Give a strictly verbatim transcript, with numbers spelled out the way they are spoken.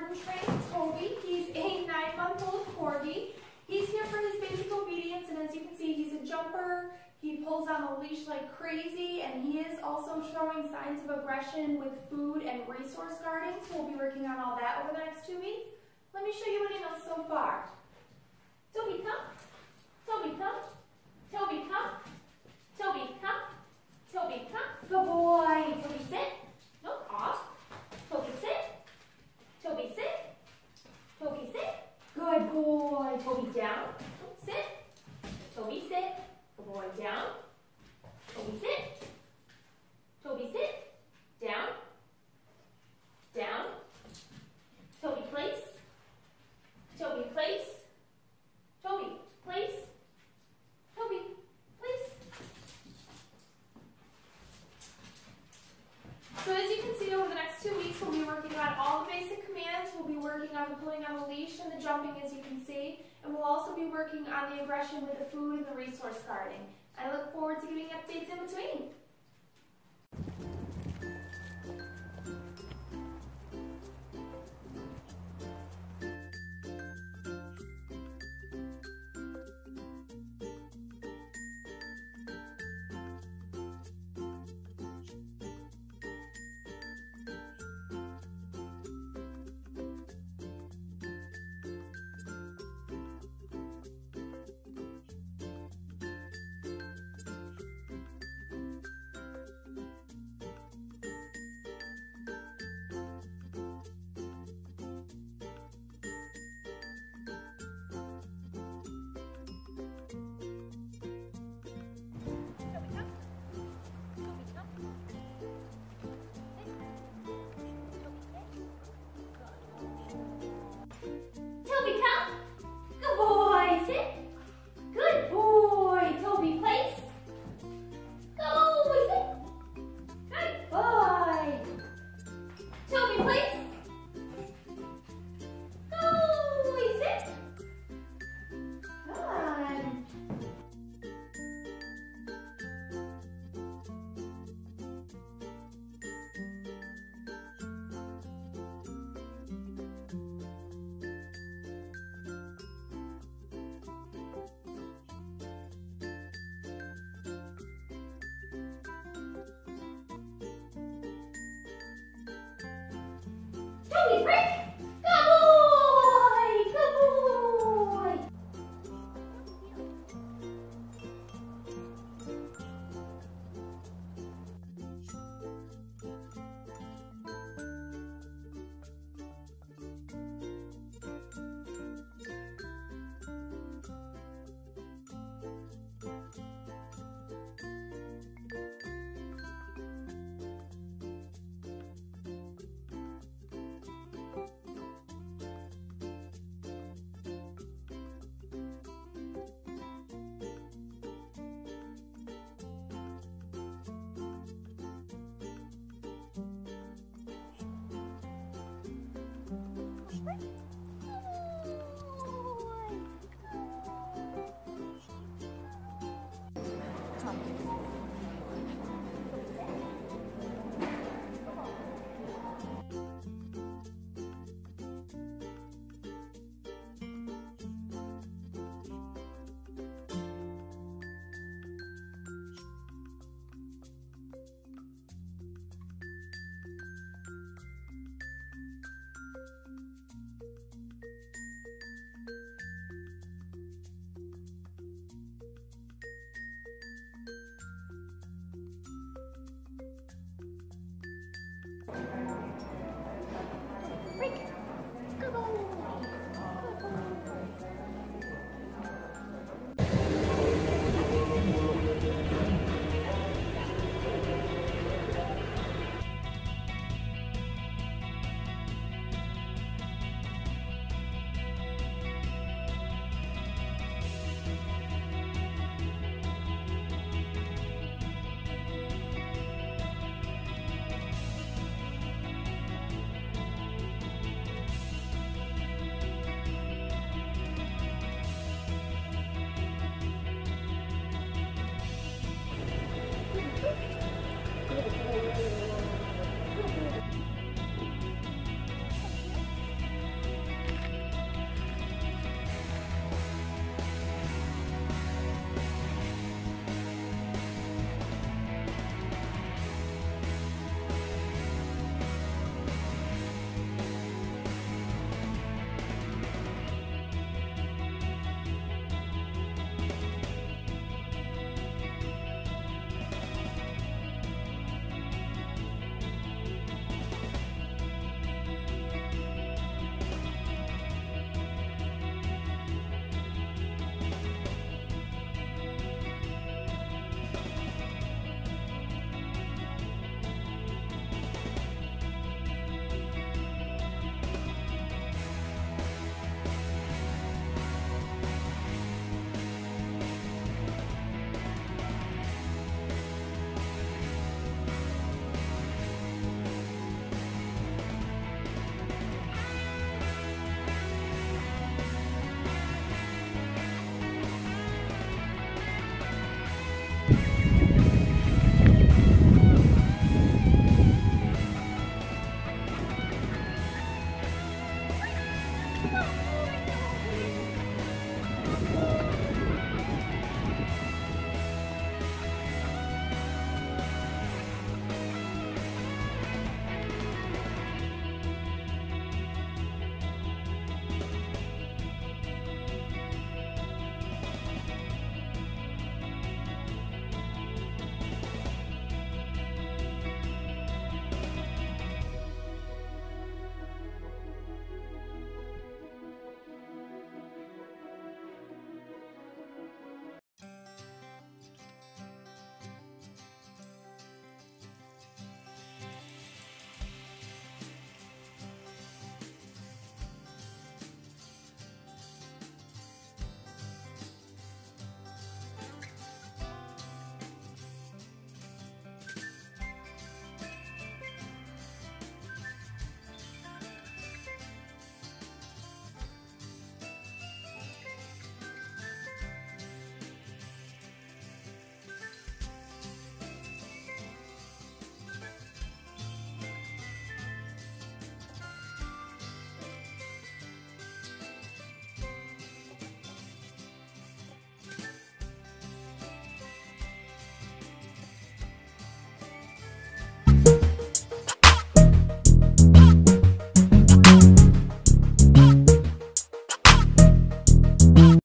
Jordan-trained Toby. He's a nine-month-old corgi. He's here for his basic obedience, and as you can see, he's a jumper. He pulls on the leash like crazy, and he is also showing signs of aggression with food and resource guarding, so we'll be working on all that over the next two weeks. Let me show you what he knows so far. Toby, come. Toby, come. Toby, come. Toby, come. Toby, come. Good boy. Toby, sit. No, off. Toby, sit. Toby, sit. Toby, sit. Good boy. Toby, down. Sit. Toby, sit. Good boy, down. Toby, sit. Toby, sit. Down. Down. Toby, place. Toby, place. Toby, place. Toby, place. So as you can see, over the next two weeks, we'll be working on all the basic commands. We'll be working on the pulling on the leash and the jumping, as you can see. And we'll also be working on the aggression with the food and the resource guarding. I look forward to giving updates in between. Toby, break! Good boy! Good boy!